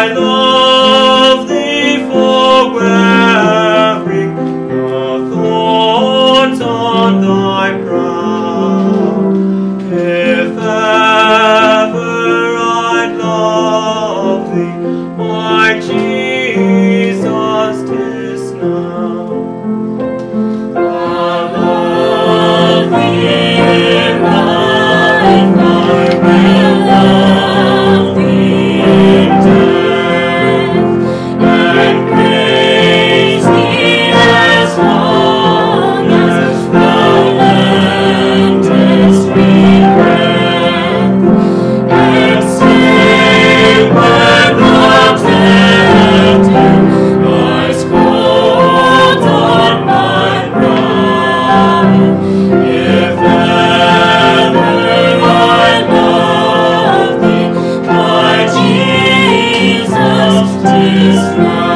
I love thee for wearing the thorns on thy brow. If ever I'd love thee, my Jesus, 'tis now. I love thee, I will love thee. This